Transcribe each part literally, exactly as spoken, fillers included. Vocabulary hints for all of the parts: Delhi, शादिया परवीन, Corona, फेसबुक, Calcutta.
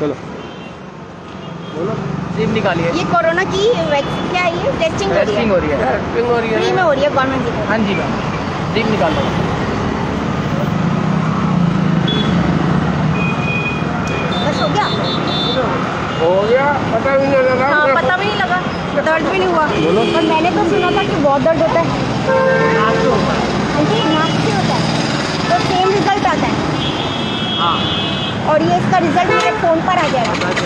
चलो बोलो। स्लिप निकालिए। ये कोरोना की वैक्सीन क्या है? टेस्टिंग टेस्टिंग हो रही है, टेस्टिंग हो रही है, फ्री में हो रही है गवर्नमेंट की। हाँ जी मैम, स्लिप निकाल लो। बस हो गया, हो गया। पता भी नहीं लगा। हाँ, पता भी नहीं लगा, दर्द भी नहीं हुआ। पर मैंने तो सुना था कि बहुत दर्द होता है, नाक से होता है, नाक से होता है, तो सेम रिजल्ट आता है। हाँ, और ये इसका रिजल्ट मेरे फ़ोन पर आ जाएगा,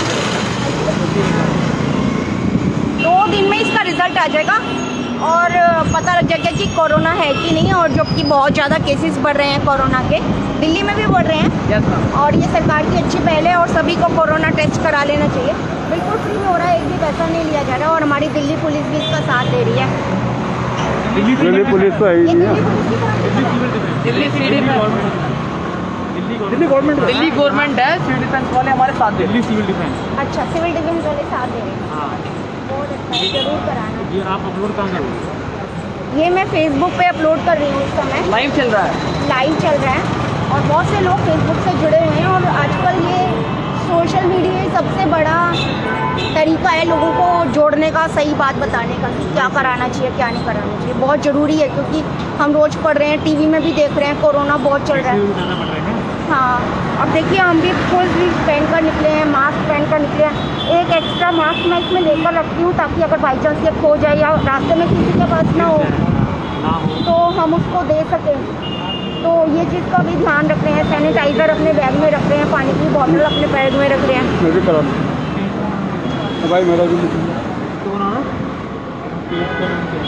दो दिन में इसका रिजल्ट आ जाएगा और पता लग जाएगा कि कोरोना है कि नहीं। और जो कि बहुत ज़्यादा केसेस बढ़ रहे हैं कोरोना के, दिल्ली में भी बढ़ रहे हैं। Yes ma'am. और ये सरकार की अच्छी पहल है और सभी को कोरोना टेस्ट करा लेना चाहिए। बिल्कुल फ्री हो रहा है, एक भी पैसा नहीं लिया जा रहा और हमारी दिल्ली पुलिस भी इसका साथ दे रही है। दिल्ली पुलिस तो है ही नहीं, दिल्ली गवर्नमेंट दिल्ली गवर्नमेंट है, सिविल डिफेंस वाले हमारे साथ दे रहे हैं। सिविल डिफेंस, अच्छा सिविल डिफेंस वाले साथ दे रहे हैं। हाँ, बहुत अच्छा है, जरूर कराना। ये आप अपलोड कहाँ करोगे? ये मैं फेसबुक पे अपलोड कर रही हूँ इस समय। लाइव चल रहा है, लाइव चल रहा है और बहुत से लोग फेसबुक से जुड़े हुए हैं। और आजकल ये सोशल मीडिया सबसे बड़ा तरीका है लोगों को जोड़ने का, सही बात बताने का कि क्या कराना चाहिए क्या नहीं कराना चाहिए। बहुत ज़रूरी है क्योंकि हम रोज़ पढ़ रहे हैं, टीवी में भी देख रहे हैं, कोरोना बहुत चल रहा है। हाँ, अब देखिए हम भी फुल स्लीव पहन कर निकले हैं, मास्क पहन कर निकले हैं। एक एक्स्ट्रा मास्क मैं इसमें लेकर रखती हूँ ताकि अगर बाई चांस ये खो जाए या रास्ते में किसी के पास ना हो तो हम उसको दे सकें। तो ये चीज़ का भी ध्यान रख रहे हैं। सैनिटाइज़र अपने बैग में रख रहे हैं, पानी की बॉटल अपने बैग में रख रहे हैं।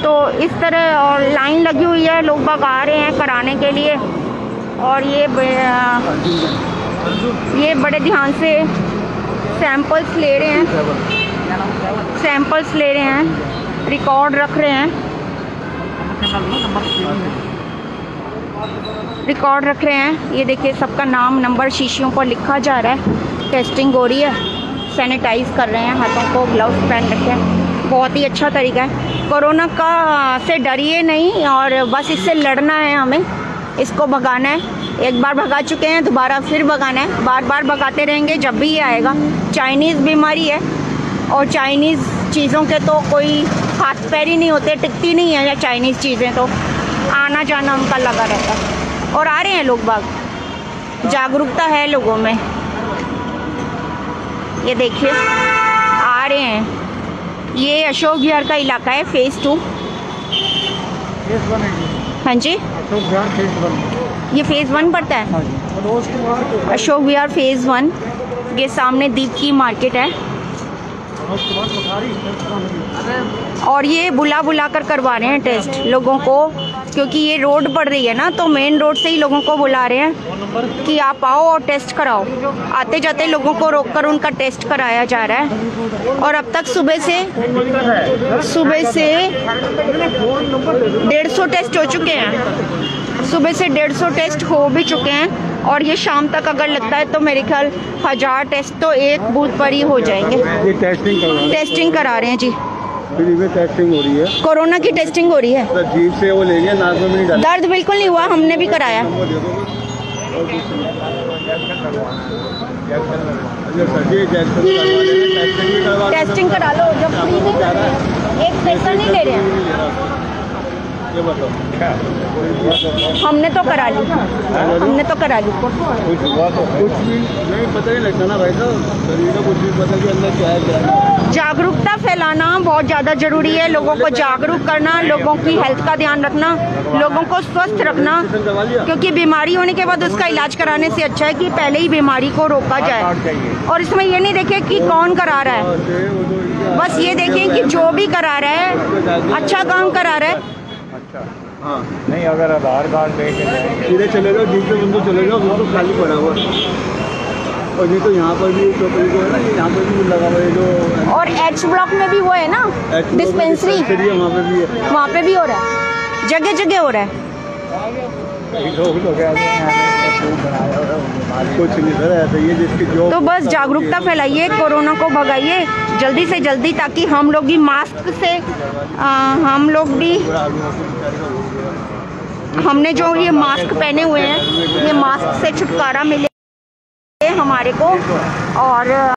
तो इस तरह और लाइन लगी हुई है, लोग बाग आ रहे हैं कराने के लिए। और ये ये बड़े ध्यान से सैंपल्स ले रहे हैं, सैंपल्स ले रहे हैं, रिकॉर्ड रख रहे हैं, रिकॉर्ड रख रहे हैं। ये देखिए सबका नाम नंबर शीशियों पर लिखा जा रहा है, टेस्टिंग हो रही है, सैनिटाइज कर रहे हैं हाथों को, ग्लव्स पहन रखे हैं। बहुत ही अच्छा तरीका है। कोरोना का से डरिए नहीं और बस इससे लड़ना है हमें, इसको भगाना है। एक बार भगा चुके हैं, दोबारा फिर भगाना है, बार बार भगाते रहेंगे जब भी ये आएगा। चाइनीज़ बीमारी है और चाइनीज़ चीज़ों के तो कोई हाथ पैर ही नहीं होते, टिकती नहीं है या चाइनीज़ चीज़ें, तो आना जाना उनका लगा रहता है। और आ रहे हैं लोग बाग, जागरूकता है लोगों में, ये देखिए आ रहे हैं। ये अशोक विहार का इलाका है, फेज़ टू। हाँ जी, अशोक विहार फेज़ वन, ये फेज़ वन पड़ता है अशोक विहार फेज़ वन। ये सामने दीप की मार्केट है। और ये बुला बुला कर करवा रहे हैं टेस्ट लोगों को, क्योंकि ये रोड पड़ रही है ना, तो मेन रोड से ही लोगों को बुला रहे हैं कि आप आओ और टेस्ट कराओ। आते जाते लोगों को रोककर उनका टेस्ट कराया जा रहा है। और अब तक सुबह से सुबह से डेढ़ सौ टेस्ट हो चुके हैं, सुबह से डेढ़ सौ टेस्ट हो भी चुके हैं। और ये शाम तक अगर लगता है तो मेरे ख्याल हज़ार टेस्ट तो एक बूथ पर ही हो जाएंगे। ये टेस्टिंग करा टेस्टिंग करा रहे हैं जी, में टेस्टिंग हो रही है, कोरोना की टेस्टिंग हो रही है। तो जीभ से वो लेंगे, नाक में नहीं डालेंगे। दर्द बिल्कुल नहीं हुआ, हमने भी कराया। टेस्टिंग करा लो, जब फ्री में एक पैसा नहीं ले रहे हैं। हमने तो करा ली, हमने तो करा ली। कुछ भी नहीं पता ही लगता ना भाई साहब, शरीर का कुछ भी पता के अंदर क्या है। जागरूकता फैलाना बहुत ज़्यादा ज़रूरी है, लोगों को जागरूक करना, लोगों की हेल्थ का ध्यान रखना, लोगों को स्वस्थ रखना, क्योंकि बीमारी होने के बाद उसका इलाज कराने से अच्छा है कि पहले ही बीमारी को रोका जाए। और इसमें ये नहीं देखे कि कौन करा रहा है, बस ये देखें कि जो भी करा रहा है अच्छा काम करा रहा है। हाँ, नहीं अगर आधार कार्ड लेके सीधे चले जाओ, जीप से उनको चले जाओ, उनको खाली पड़ा हुआ। और ये तो यहाँ पर भी जो को है ना, यहाँ पर भी लगा हुआ है जो, और एच ब्लॉक में भी वो है ना डिस्पेंसरी, वहाँ पे भी है, वहाँ पे भी हो रहा है, जगह जगह हो रहा है। कुछ नहीं सर ऐसा ही है जिसकी जो, तो बस जागरूकता फैलाइए, कोरोना को भगाइए जल्दी से जल्दी, ताकि हम लोग भी मास्क से आ, हम लोग भी हमने जो ये मास्क पहने हुए हैं, ये मास्क से छुटकारा मिले हमारे को। और